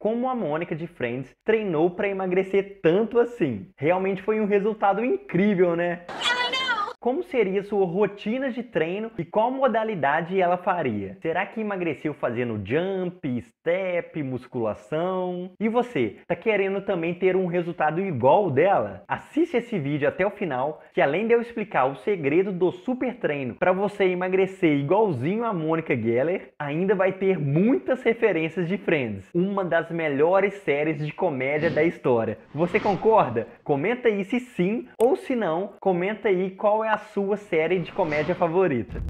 Como a Mônica de Friends treinou para emagrecer tanto assim? Realmente foi um resultado incrível, né? Como seria sua rotina de treino e qual modalidade ela faria? Será que emagreceu fazendo jump, step, musculação? E você, tá querendo também ter um resultado igual dela? Assiste esse vídeo até o final, que além de eu explicar o segredo do super treino para você emagrecer igualzinho a Mônica Geller, ainda vai ter muitas referências de Friends, uma das melhores séries de comédia da história. Você concorda? Comenta aí se sim ou se não, comenta aí qual é a sua série de comédia favorita.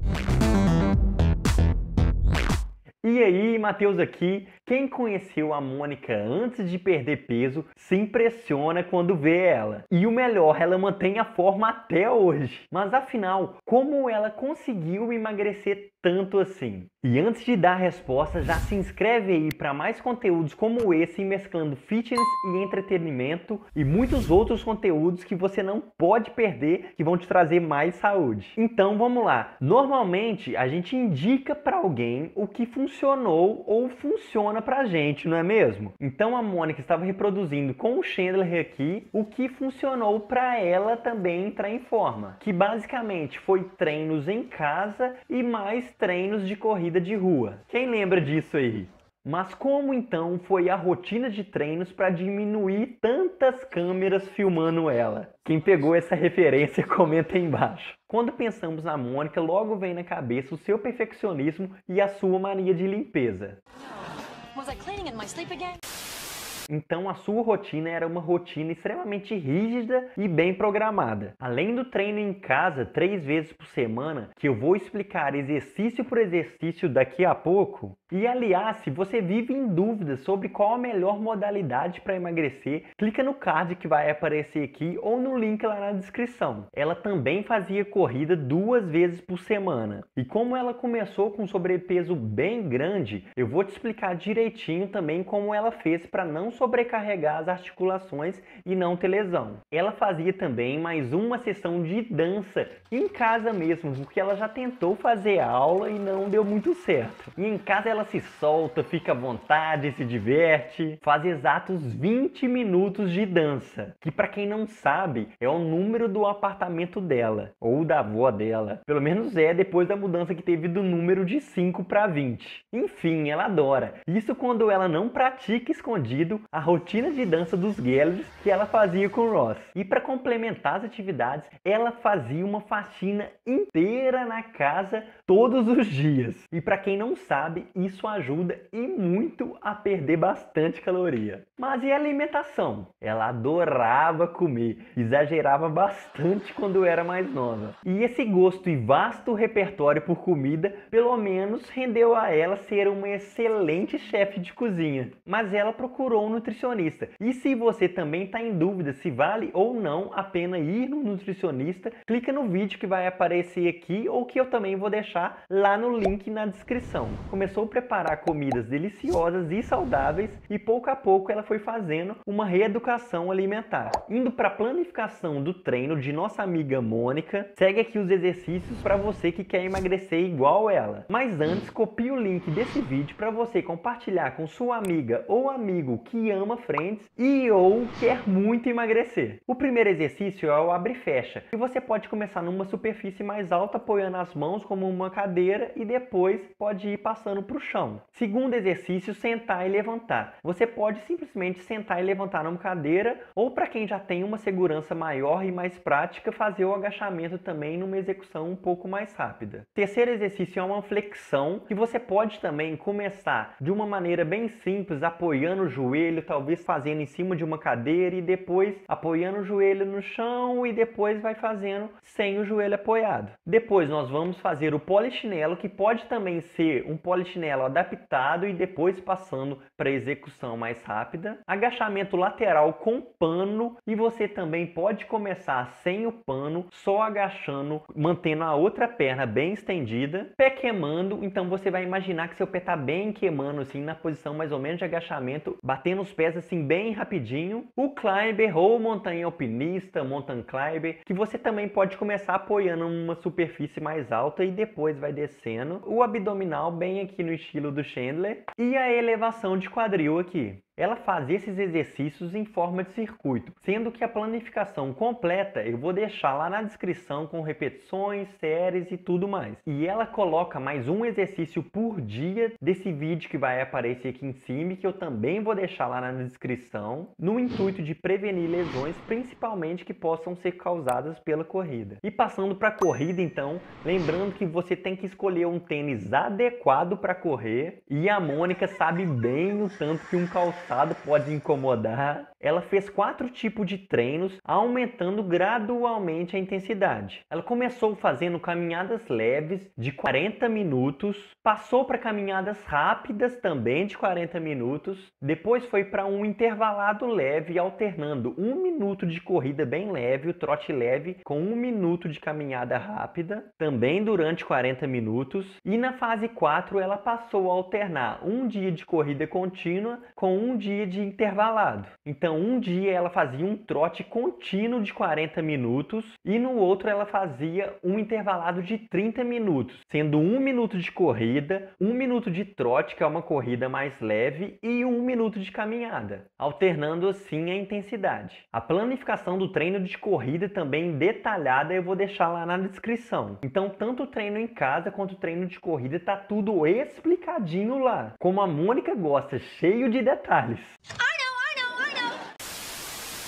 E aí, Matheus aqui. Quem conheceu a Mônica antes de perder peso se impressiona quando vê ela. E o melhor, ela mantém a forma até hoje. Mas afinal, como ela conseguiu emagrecer tanto assim? E antes de dar a resposta, já se inscreve aí para mais conteúdos como esse, mesclando fitness e entretenimento e muitos outros conteúdos que você não pode perder, que vão te trazer mais saúde. Então vamos lá. Normalmente a gente indica para alguém o que funcionou ou funciona pra gente, não é mesmo? Então a Mônica estava reproduzindo com o Chandler aqui o que funcionou para ela também entrar em forma, que basicamente foi treinos em casa e mais treinos de corrida de rua. Quem lembra disso aí? Mas como então foi a rotina de treinos para diminuir tantas câmeras filmando ela? Quem pegou essa referência, comenta aí embaixo. Quando pensamos na Mônica, logo vem na cabeça o seu perfeccionismo e a sua mania de limpeza. Então a sua rotina era uma rotina extremamente rígida e bem programada. Além do treino em casa 3 vezes por semana, que eu vou explicar exercício por exercício daqui a pouco. E aliás, se você vive em dúvida sobre qual a melhor modalidade para emagrecer, clica no card que vai aparecer aqui ou no link lá na descrição. Ela também fazia corrida 2 vezes por semana. E como ela começou com um sobrepeso bem grande, eu vou te explicar direitinho também como ela fez para não sobrecarregar as articulações e não ter lesão. Ela fazia também mais uma sessão de dança em casa mesmo, porque ela já tentou fazer aula e não deu muito certo. E em casa ela se solta, fica à vontade, se diverte, faz exatos 20 minutos de dança, que para quem não sabe é o número do apartamento dela, ou da avó dela, pelo menos é depois da mudança que teve do número de 5 para 20. Enfim, ela adora. Isso quando ela não pratica escondido a rotina de dança dos Gellers que ela fazia com o Ross. E para complementar as atividades, ela fazia uma faxina inteira na casa todos os dias. E para quem não sabe, isso ajuda e muito a perder bastante caloria. Mas e a alimentação? Ela adorava comer, exagerava bastante quando era mais nova. E esse gosto e vasto repertório por comida, pelo menos rendeu a ela ser uma excelente chefe de cozinha. Mas ela procurou um nutricionista. E se você também está em dúvida se vale ou não a pena ir no nutricionista, clica no vídeo que vai aparecer aqui ou que eu também vou deixar lá no link na descrição. Começou a preparar comidas deliciosas e saudáveis e pouco a pouco ela foi fazendo uma reeducação alimentar. Indo para a planificação do treino de nossa amiga Mônica, segue aqui os exercícios para você que quer emagrecer igual ela. Mas antes, copie o link desse vídeo para você compartilhar com sua amiga ou amigo que ama Friends e ou quer muito emagrecer. O primeiro exercício é o abre e fecha, e você pode começar numa superfície mais alta apoiando as mãos como uma cadeira e depois pode ir passando para o chão. Segundo exercício, sentar e levantar. Você pode simplesmente sentar e levantar numa cadeira ou, para quem já tem uma segurança maior e mais prática, fazer o agachamento também numa execução um pouco mais rápida. Terceiro exercício é uma flexão, que você pode também começar de uma maneira bem simples, apoiando o joelho, talvez fazendo em cima de uma cadeira e depois apoiando o joelho no chão e depois vai fazendo sem o joelho apoiado. Depois nós vamos fazer o polichinelo, que pode também ser um polichinelo adaptado e depois passando para execução mais rápida. Agachamento lateral com pano, e você também pode começar sem o pano, só agachando, mantendo a outra perna bem estendida. Pé queimando, então você vai imaginar que seu pé está bem queimando assim, na posição mais ou menos de agachamento, batendo os pés assim bem rapidinho. O climber ou montanha alpinista, mountain climber, que você também pode começar apoiando uma superfície mais alta e depois vai descendo. O abdominal bem aqui no estilo do Chandler e a elevação de quadril aqui. ela faz esses exercícios em forma de circuito, sendo que a planificação completa eu vou deixar lá na descrição com repetições, séries e tudo mais. E ela coloca mais um exercício por dia desse vídeo que vai aparecer aqui em cima, que eu também vou deixar lá na descrição, no intuito de prevenir lesões, principalmente que possam ser causadas pela corrida. E passando para a corrida então, lembrando que você tem que escolher um tênis adequado para correr, e a Mônica sabe bem o tanto que um calçado pode incomodar. Ela fez 4 tipos de treinos, aumentando gradualmente a intensidade. Ela começou fazendo caminhadas leves de 40 minutos, passou para caminhadas rápidas também de 40 minutos, depois foi para um intervalado leve, alternando 1 minuto de corrida bem leve, o trote leve, com 1 minuto de caminhada rápida, também durante 40 minutos. E na fase 4 ela passou a alternar um dia de corrida contínua com um dia de intervalado. Então, um dia ela fazia um trote contínuo de 40 minutos e no outro ela fazia um intervalado de 30 minutos, sendo 1 minuto de corrida, 1 minuto de trote, que é uma corrida mais leve, e 1 minuto de caminhada, alternando assim a intensidade. A planificação do treino de corrida também detalhada eu vou deixar lá na descrição. Então, tanto o treino em casa quanto o treino de corrida tá tudo explicadinho lá. Como a Mônica gosta, cheio de detalhes.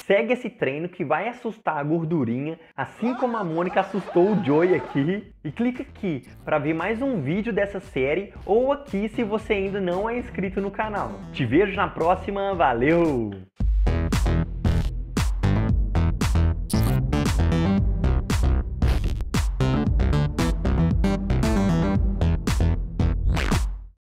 Segue esse treino que vai assustar a gordurinha, assim como a Mônica assustou o Joey aqui. E clica aqui para ver mais um vídeo dessa série, ou aqui se você ainda não é inscrito no canal. Te vejo na próxima, valeu!